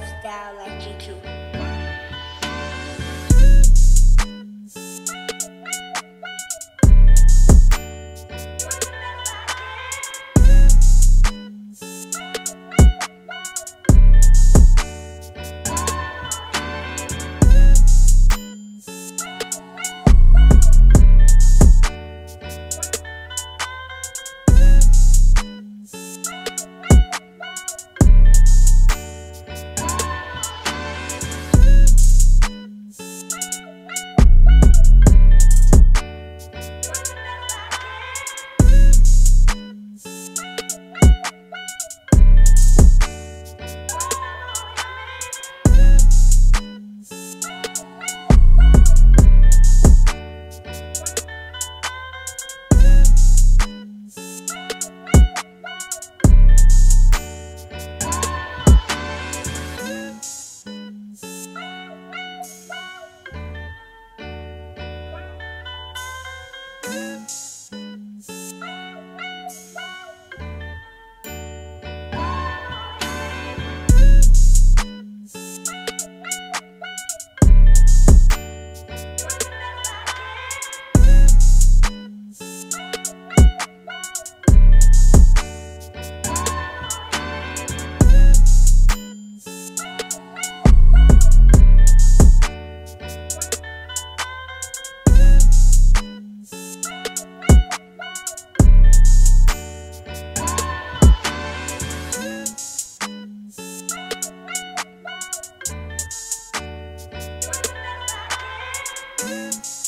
lifestyle like GQ.